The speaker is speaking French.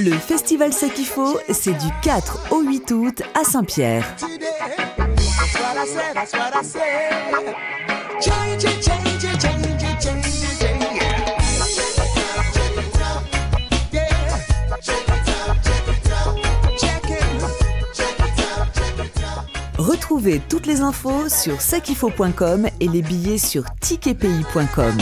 Le festival Sakifo, c'est du 4 au 8 août à Saint-Pierre. Retrouvez toutes les infos sur sakifo.com et les billets sur ticketpays.com.